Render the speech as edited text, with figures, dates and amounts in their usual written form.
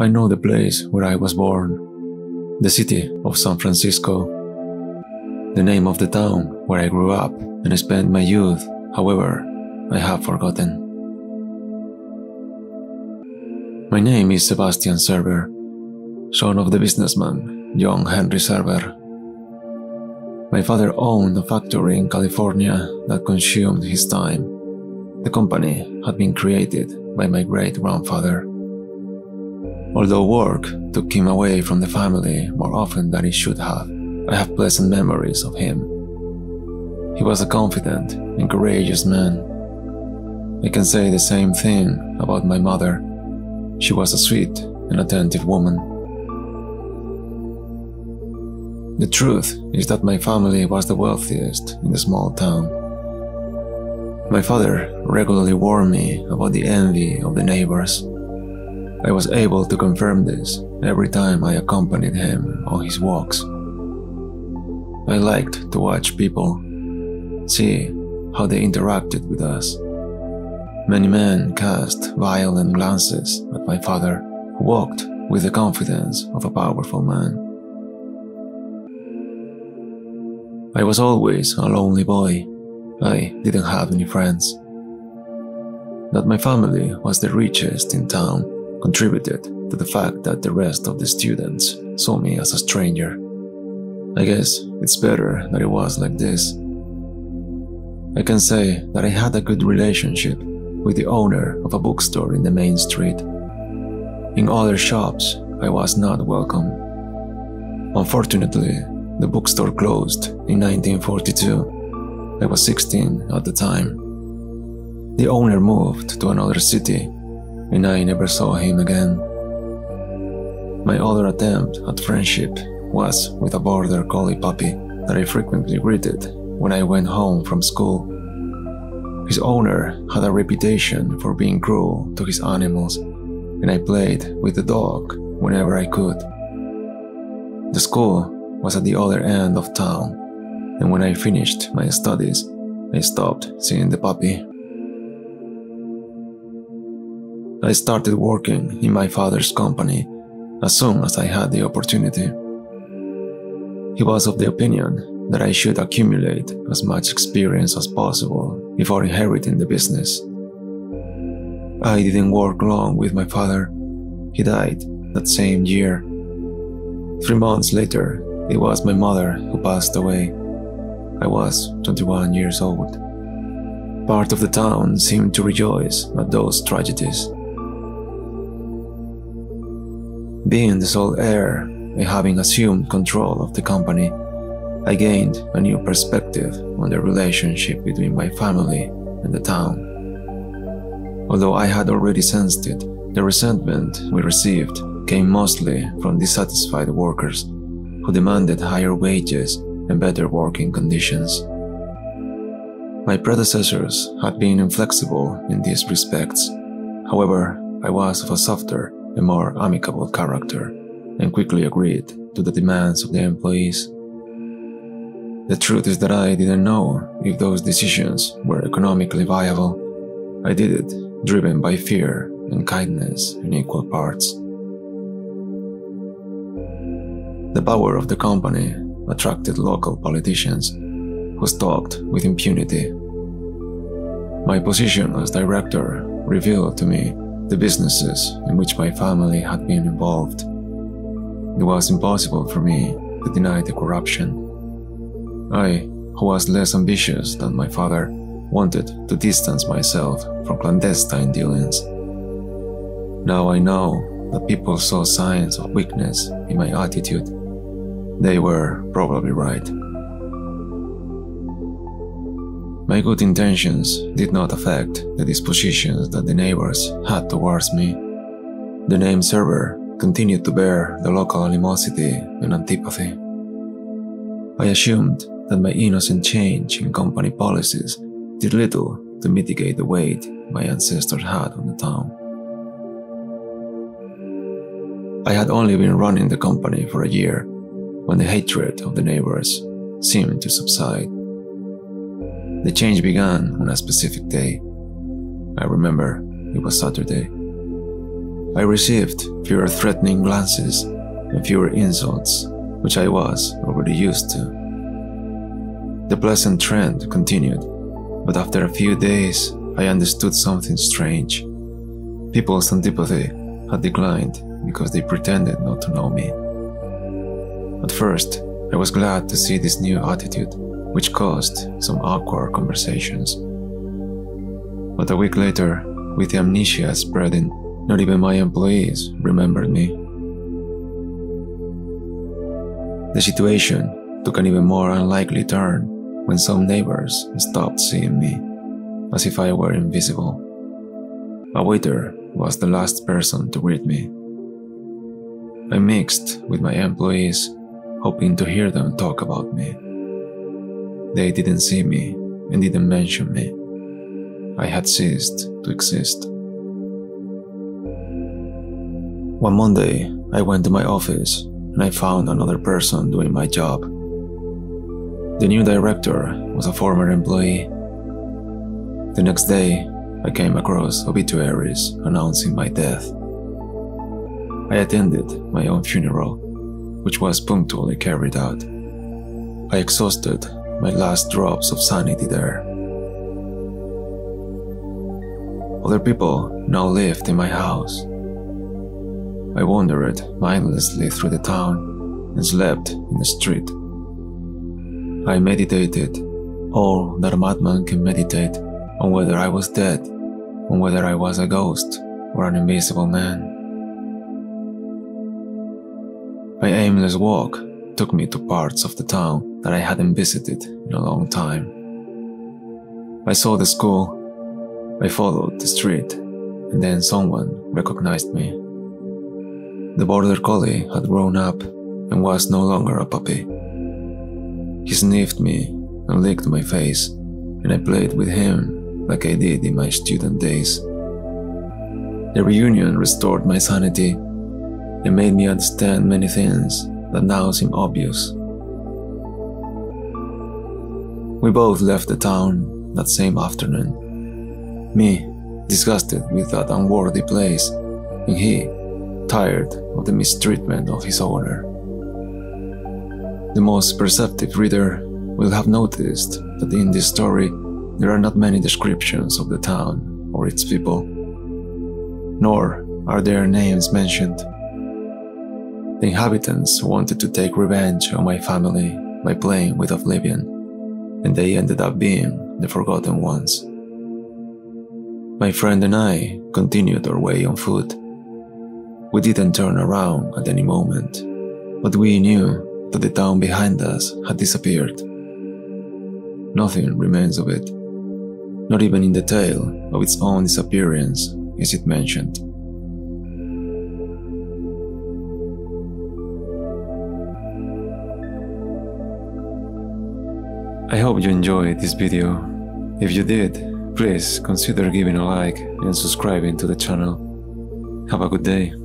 I know the place where I was born, the city of San Francisco, the name of the town where I grew up and spent my youth. However, I have forgotten. My name is Sebastian Serber, son of the businessman John Henry Serber. My father owned a factory in California that consumed his time. The company had been created by my great-grandfather. Although work took him away from the family more often than it should have, I have pleasant memories of him. He was a confident and courageous man. I can say the same thing about my mother. She was a sweet and attentive woman. The truth is that my family was the wealthiest in the small town. My father regularly warned me about the envy of the neighbors. I was able to confirm this every time I accompanied him on his walks. I liked to watch people, see how they interacted with us. Many men cast violent glances at my father, who walked with the confidence of a powerful man. I was always a lonely boy. I didn't have any friends. That my family was the richest in town contributed to the fact that the rest of the students saw me as a stranger. I guess it's better that it was like this. I can say that I had a good relationship with the owner of a bookstore in the main street. In other shops, I was not welcome. Unfortunately, the bookstore closed in 1942. I was 16 at the time. The owner moved to another city, and I never saw him again. My other attempt at friendship was with a border collie puppy that I frequently greeted when I went home from school. His owner had a reputation for being cruel to his animals, and I played with the dog whenever I could. The school was at the other end of town, and when I finished my studies, I stopped seeing the puppy. I started working in my father's company as soon as I had the opportunity. He was of the opinion that I should accumulate as much experience as possible before inheriting the business. I didn't work long with my father. He died that same year. 3 months later, it was my mother who passed away. I was 21 years old. Part of the town seemed to rejoice at those tragedies. Being the sole heir and having assumed control of the company, I gained a new perspective on the relationship between my family and the town. Although I had already sensed it, the resentment we received came mostly from dissatisfied workers who demanded higher wages and better working conditions. My predecessors had been inflexible in these respects. However, I was of a softer and more amicable character and quickly agreed to the demands of the employees. The truth is that I didn't know if those decisions were economically viable. I did it driven by fear and kindness in equal parts. The power of the company attracted local politicians who stalked with impunity. My position as director revealed to me the businesses in which my family had been involved. It was impossible for me to deny the corruption. I, who was less ambitious than my father, wanted to distance myself from clandestine dealings. Now I know that people saw signs of weakness in my attitude. They were probably right. My good intentions did not affect the dispositions that the neighbors had towards me. The name Serber continued to bear the local animosity and antipathy. I assumed that my innocent change in company policies did little to mitigate the weight my ancestors had on the town. I had only been running the company for a year when the hatred of the neighbors seemed to subside. The change began on a specific day. I remember it was Saturday. I received fewer threatening glances and fewer insults, which I was already used to. The pleasant trend continued, but after a few days I understood something strange. People's antipathy had declined because they pretended not to know me. At first, I was glad to see this new attitude, which caused some awkward conversations. But a week later, with the amnesia spreading, not even my employees remembered me. The situation took an even more unlikely turn when some neighbors stopped seeing me, as if I were invisible. A waiter was the last person to greet me. I mixed with my employees, hoping to hear them talk about me. They didn't see me and didn't mention me. I had ceased to exist. One Monday, I went to my office and I found another person doing my job. The new director was a former employee. The next day, I came across obituaries announcing my death. I attended my own funeral, which was punctually carried out. I exhausted my last drops of sanity there. Other people now lived in my house. I wandered mindlessly through the town and slept in the street. I meditated all that a madman can meditate on whether I was dead, on whether I was a ghost or an invisible man. My aimless walk took me to parts of the town that I hadn't visited in a long time. I saw the school. I followed the street, and then someone recognized me. The border collie had grown up and was no longer a puppy. He sniffed me and licked my face, and I played with him like I did in my student days. The reunion restored my sanity and made me understand many things that now seem obvious. We both left the town that same afternoon. Me, disgusted with that unworthy place, and he, tired of the mistreatment of his owner. The most perceptive reader will have noticed that in this story there are not many descriptions of the town or its people, nor are their names mentioned. The inhabitants wanted to take revenge on my family by playing with oblivion, and they ended up being the forgotten ones. My friend and I continued our way on foot. We didn't turn around at any moment, but we knew that the town behind us had disappeared. Nothing remains of it. Not even in the tale of its own disappearance is it mentioned. I hope you enjoyed this video. If you did, please consider giving a like and subscribing to the channel. Have a good day.